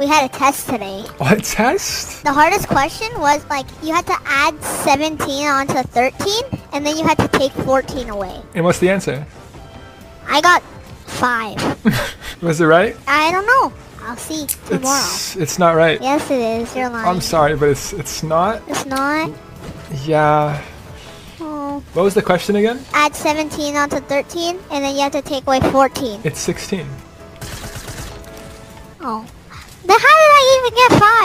We had a test today. What test? The hardest question was, like, you had to add 17 onto 13, and then you had to take 14 away. And what's the answer? I got 5. Was it right? I don't know. I'll see tomorrow. It's not right. Yes, it is. You're lying. I'm sorry, but it's not. It's not? Yeah. Oh. What was the question again? Add 17 onto 13, and then you have to take away 14. It's 16. Oh. Then how did I even get 5?